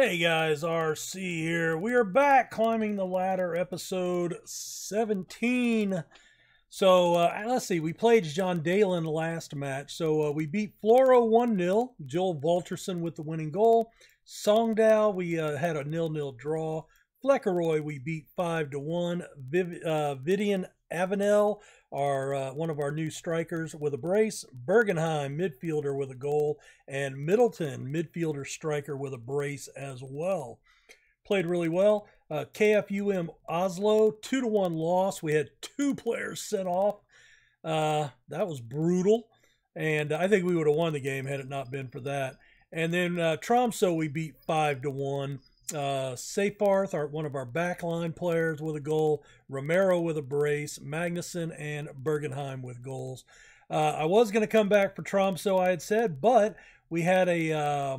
Hey guys, R.C. here. We are back climbing the ladder, episode 17. So, let's see, we played John Dalen last match. So, we beat Floro 1-0, Joel Walterson with the winning goal. Songdow, we had a 0-0 draw. Fleckeroy, we beat 5-1. Vidian Avenel, one of our new strikers, with a brace. Bergenheim, midfielder, with a goal. And Middleton, midfielder striker, with a brace as well. Played really well. KFUM Oslo, 2-1 loss. We had two players sent off. That was brutal. And I think we would have won the game had it not been for that. And then Tromso, we beat 5-1. Sefarth, one of our backline players, with a goal. Romero with a brace. Magnuson and Bergenheim with goals. I was going to come back for Tromso, I had said, but we had a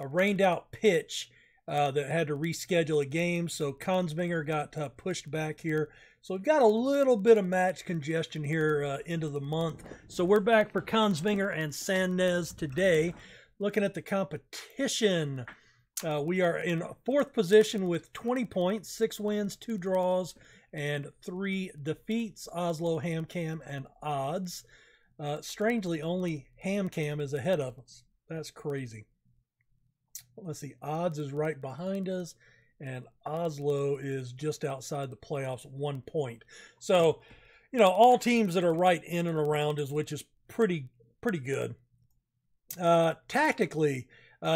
rained-out pitch that had to reschedule a game, so Konsvinger got pushed back here. So we've got a little bit of match congestion here into the month. So we're back for Konsvinger and Sandnes today. Looking at the competition. We are in 4th position with 20 points, 6 wins, 2 draws, and 3 defeats. Oslo, HamCam, and Odds. Strangely, only HamCam is ahead of us. That's crazy. Let's see, Odds is right behind us, and Oslo is just outside the playoffs, 1 point. So, you know, all teams that are right in and around us, which is pretty good. Tactically...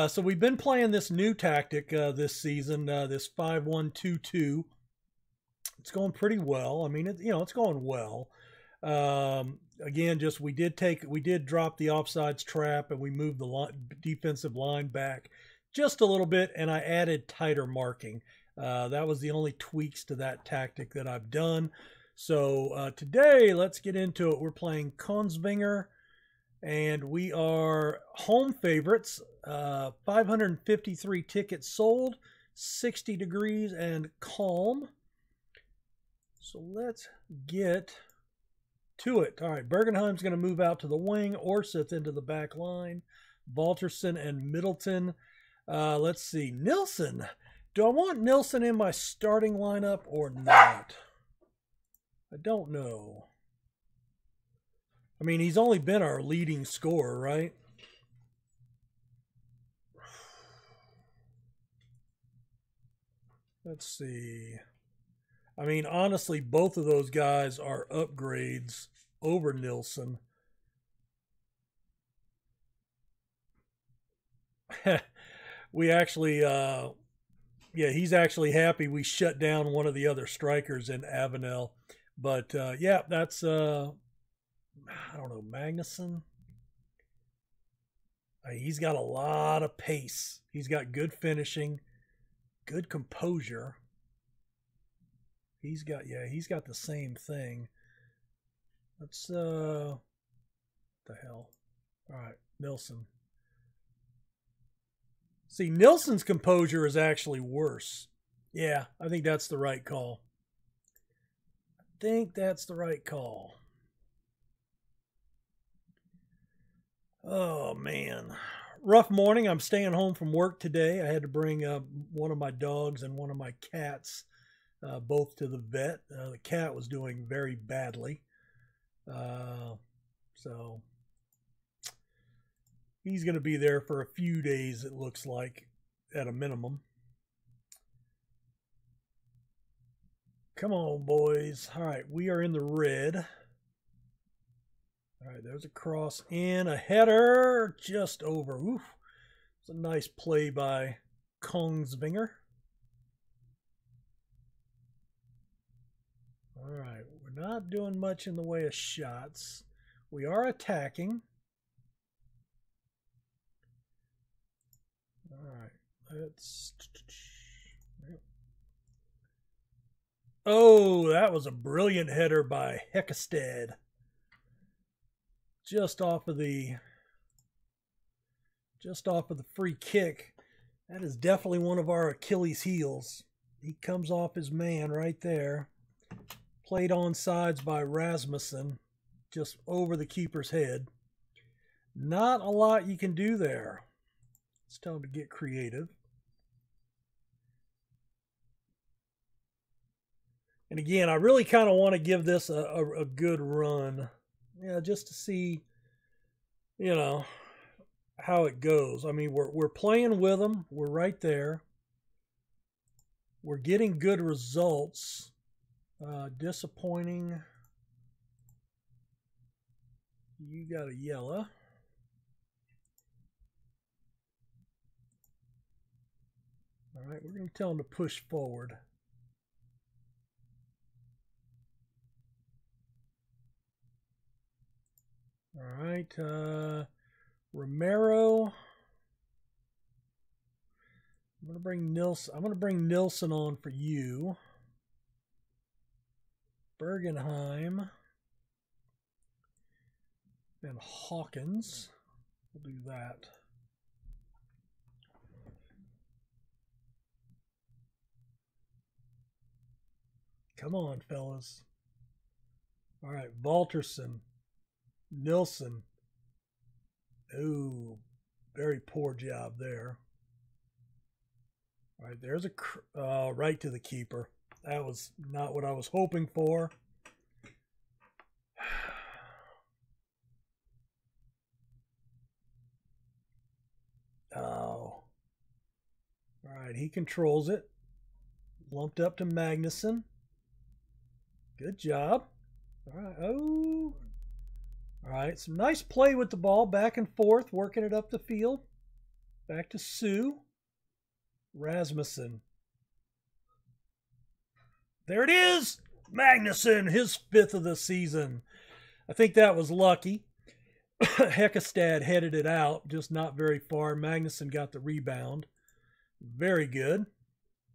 so we've been playing this new tactic this season, this 5-1-2-2. It's going pretty well. I mean, it's going well. Again, just we did drop the offsides trap, and we moved the defensive line back just a little bit, and I added tighter marking. That was the only tweaks to that tactic that I've done. So today, let's get into it. We're playing Konsvinger. And we are home favorites, 553 tickets sold, 60 degrees and calm. So let's get to it. All right, Bergenheim's going to move out to the wing, Orsith into the back line, Valterson and Middleton. Let's see, Nilsen. Do I want Nilsen in my starting lineup or not? I don't know. I mean, he's only been our leading scorer, right? Let's see. I mean, honestly, both of those guys are upgrades over Nilsen. We actually, yeah, he's actually happy we shut down one of the other strikers in Avenel. But, yeah, that's... I don't know, Magnuson. He's got a lot of pace. He's got good finishing, good composure. He's got, yeah, he's got the same thing. Let's, what the hell? All right, Nilsen. See, Nilsen's composure is actually worse. Yeah, I think that's the right call. I think that's the right call. Oh, man. Rough morning. I'm staying home from work today. I had to bring one of my dogs and one of my cats both to the vet. The cat was doing very badly. So he's going to be there for a few days, it looks like, at a minimum. Come on, boys. All right, we are in the red. All right, there's a cross in, a header just over. Oof. It's a nice play by Konsvinger. All right, we're not doing much in the way of shots. We are attacking. All right, let's... Oh, that was a brilliant header by Heckestad. Just off of the free kick. That is definitely one of our Achilles heels. He comes off his man right there. Played on sides by Rasmussen, just over the keeper's head. Not a lot you can do there. It's time to get creative. And again, I really kind of want to give this a good run, just to see, how it goes. I mean, we're playing with them. We're right there. We're getting good results. Disappointing. You got a yellow. All right, we're going to tell them to push forward. All right, Romero. I'm going to bring Nilsen on for you. Bergenheim and Hawkins. We'll do that. Come on, fellas. All right, Valterson, Nilsen. Ooh, very poor job there. All right, there's a right to the keeper. That was not what I was hoping for. Oh. All right, he controls it. Lumped up to Magnuson. Good job. All right. Oh. All right, some nice play with the ball, back and forth, working it up the field. Back to Sue. Rasmussen. There it is! Magnuson, his 5th of the season. I think that was lucky. Heckestad headed it out, just not very far. Magnuson got the rebound. Very good.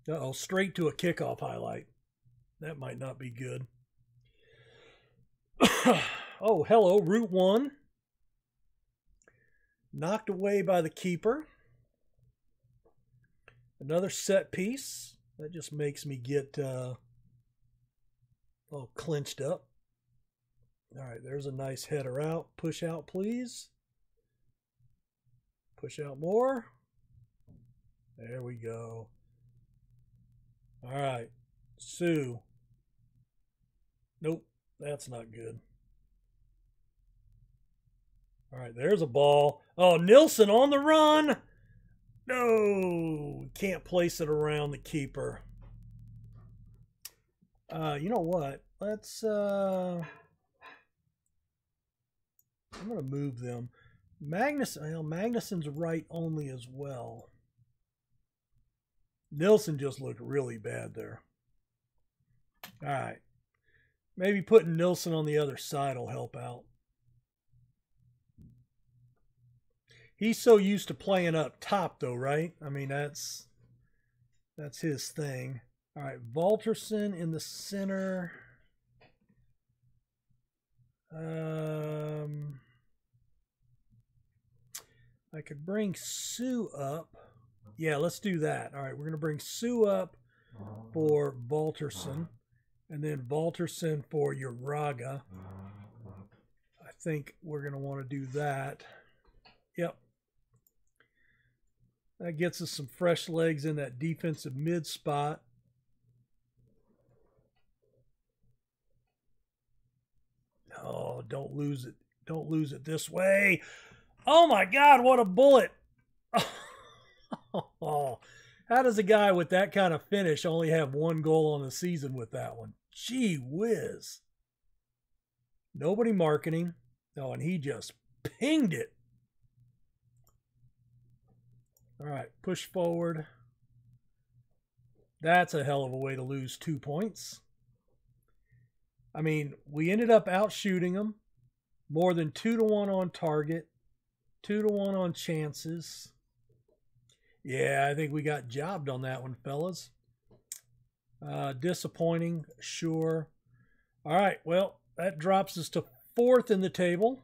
Uh-oh, straight to a kickoff highlight. That might not be good. Oh, hello, Route 1. Knocked away by the keeper. Another set piece. That just makes me get all clenched up. All right, there's a nice header out. Push out, please. Push out more. There we go. All right, Sue. Nope, that's not good. All right, there's a ball. Oh, Nilsen on the run. No, can't place it around the keeper. You know what? Let's, I'm going to move them. Magnuson's right only as well. Nilsen just looked really bad there. All right. Maybe putting Nilsen on the other side will help out. He's so used to playing up top, though, right? I mean, that's his thing. All right, Valterson in the center. I could bring Sue up. Yeah, let's do that. All right, we're going to bring Sue up for Valterson, and then Valterson for Uraga. I think we're going to want to do that. Yep. That gets us some fresh legs in that defensive mid spot. Oh, don't lose it. Don't lose it this way. Oh, my God, what a bullet. Oh, how does a guy with that kind of finish only have 1 goal on the season with that one? Gee whiz. Nobody marketing. Oh, and he just pinged it. All right, push forward. That's a hell of a way to lose 2 points. I mean, we ended up out-shooting them. More than 2-to-1 on target. 2-to-1 on chances. Yeah, I think we got jobbed on that one, fellas. Disappointing, sure. All right, well, that drops us to 4th in the table.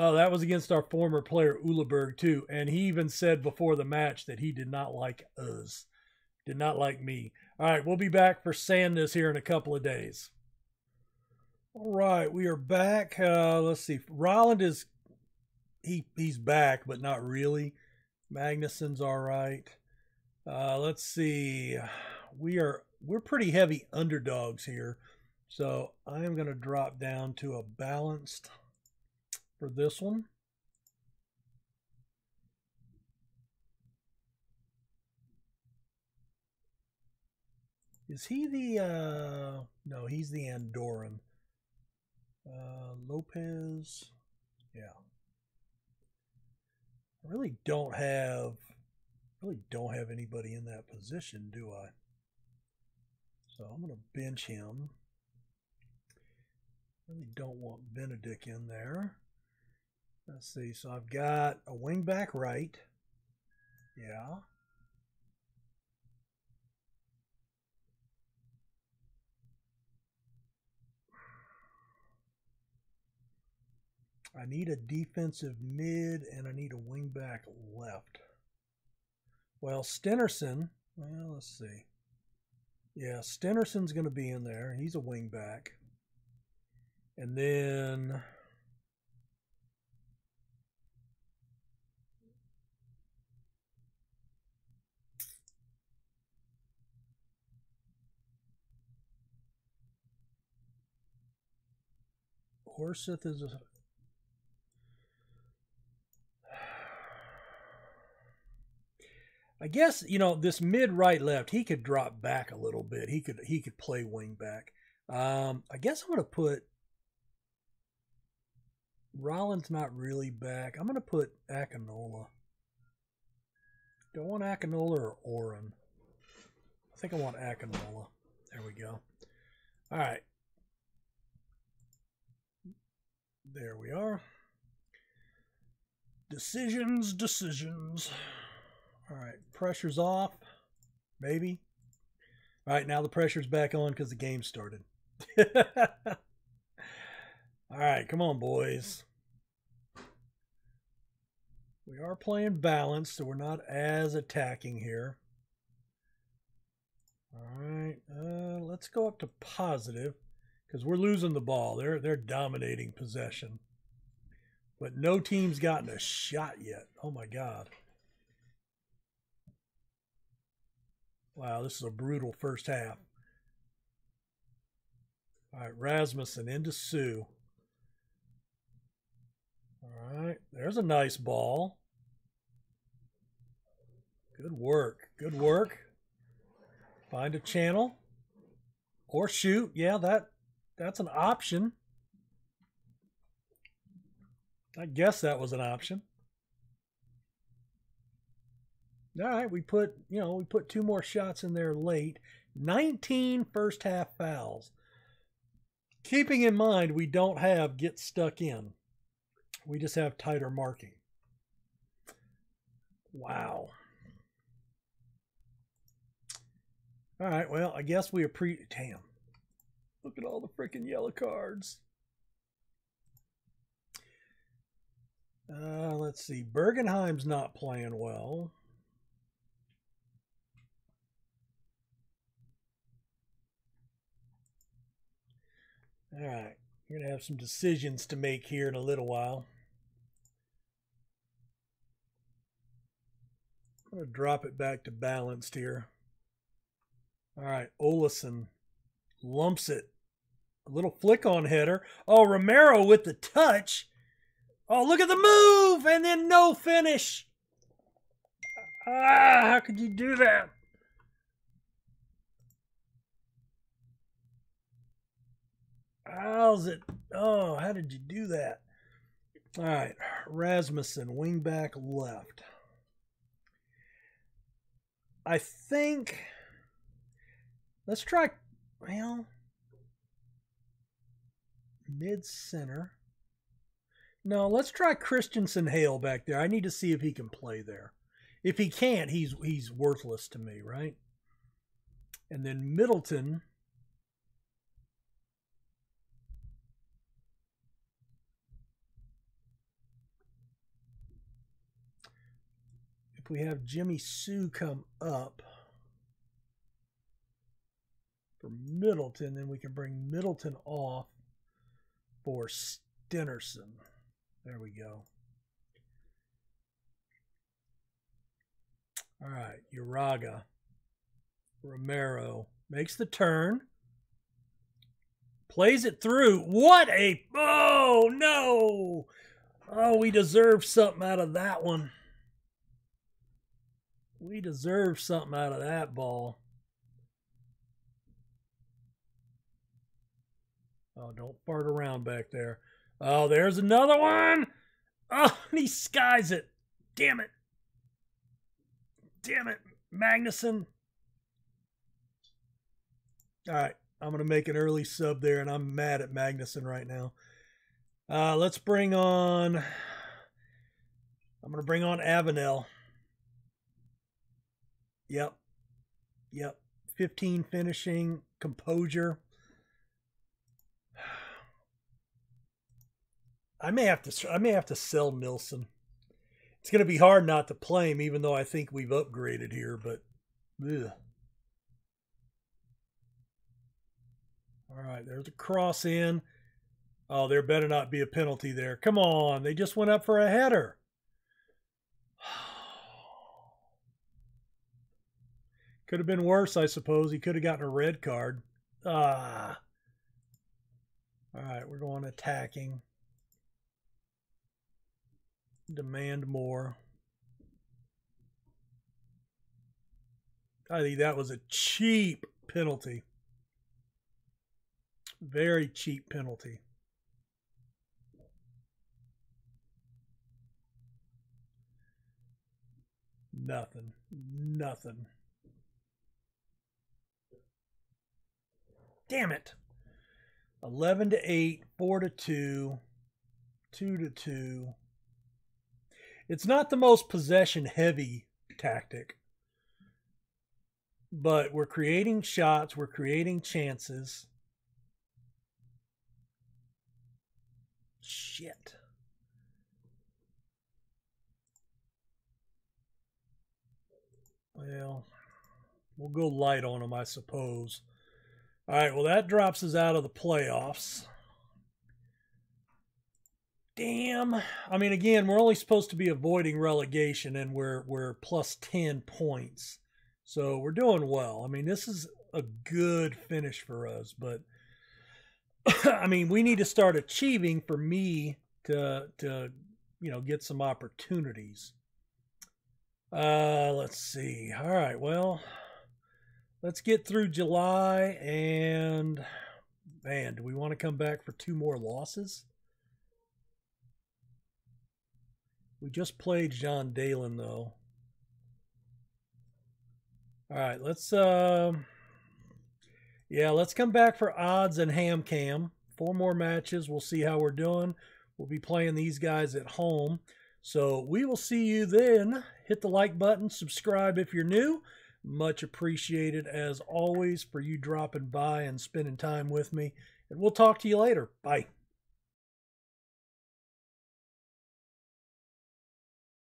Oh, that was against our former player, Ulleberg, too. And he even said before the match that he did not like us. Did not like me. All right, we'll be back for Sandnes here in a couple of days. All right, we are back. Let's see. Rolland is, he's back, but not really. Magnuson's all right. Let's see. We are we're pretty heavy underdogs here. So I'm going to drop down to a balanced for this one. Is he the, no, he's the Andorran. Lopez, yeah. I really don't have anybody in that position, do I? So I'm going to bench him. Really don't want Benedict in there. Let's see, so I've got a wing back right. Yeah. I need a defensive mid, and I need a wing back left. Well, Stenerson, well, let's see. Yeah, Stenerson's going to be in there. He's a wing back. And then Orsith is a... I guess, you know, this mid right left, he could drop back a little bit. He could play wing back. I guess I'm going to put Rollins not really back. I'm going to put Akinola. Do I want Akinola or Orin? I think I want Akinola. There we go. All right. There we are. Decisions, decisions. All right, pressure's off, maybe. All right, now the pressure's back on because the game started. All right, come on, boys. We are playing balanced, so we're not as attacking here. All right, let's go up to positive because we're losing the ball. They're dominating possession. But no team's gotten a shot yet. Oh, my God. Wow, this is a brutal first half. All right, Rasmussen into Sue. All right, there's a nice ball. Good work, good work. Find a channel or shoot. Yeah, that's an option. I guess that was an option. All right, we put, you know, we put two more shots in there late. 19 first half fouls. Keeping in mind, we don't have get stuck in. We just have tighter marking. Wow. All right, well, I guess we appreciate, damn. Look at all the freaking yellow cards. Let's see, Bergenheim's not playing well. All right, we're going to have some decisions to make here in a little while. I'm going to drop it back to balanced here. All right, Olesen lumps it. A little flick on header. Oh, Romero with the touch. Oh, look at the move, and then no finish. Ah, how could you do that? How's it? Oh, how did you do that? All right, Rasmussen, wing back left. I think, let's try, well, mid center. No, let's try Christensen Hale back there. I need to see if he can play there. If he can't, he's worthless to me, right? And then Middleton. We have Jimmy Sue come up for Middleton, then we can bring Middleton off for Stenerson. There we go. All right, Uraga, Romero, Makes the turn. Plays it through. What a... Oh, no! Oh, we deserve something out of that one. We deserve something out of that ball. Oh, don't fart around back there. Oh, there's another one. Oh, and he skies it. Damn it. Damn it, Magnuson. All right, I'm going to make an early sub there, and I'm mad at Magnuson right now. Let's bring on... I'm going to bring on Avenel. Yep. Yep. 15 finishing, composure. I may have to sell Nilsen. It's going to be hard not to play him, even though I think we've upgraded here, but ugh. All right, there's a cross in. Oh, there better not be a penalty there. Come on, they just went up for a header. Could have been worse, I suppose. He could have gotten a red card. Ah. All right, we're going attacking. Demand more. I think that was a cheap penalty. Very cheap penalty. Nothing. Nothing. Damn it. 11-8, 4-2, 2-2. It's not the most possession-heavy tactic, but we're creating shots, we're creating chances. Shit. Well, we'll go light on them, I suppose. All right, well, that drops us out of the playoffs. Damn. I mean, again, we're only supposed to be avoiding relegation, and we're plus 10 points. So we're doing well. I mean, this is a good finish for us, but I mean, we need to start achieving for me to you know, get some opportunities. Let's see. All right, well, let's get through July, and man, do we want to come back for 2 more losses? We just played John Dalen, though. All right, let's... yeah, let's come back for Odds and HamCam. 4 more matches. We'll see how we're doing. We'll be playing these guys at home. So we will see you then. Hit the like button. Subscribe if you're new. Much appreciated, as always, for you dropping by and spending time with me. And we'll talk to you later. Bye.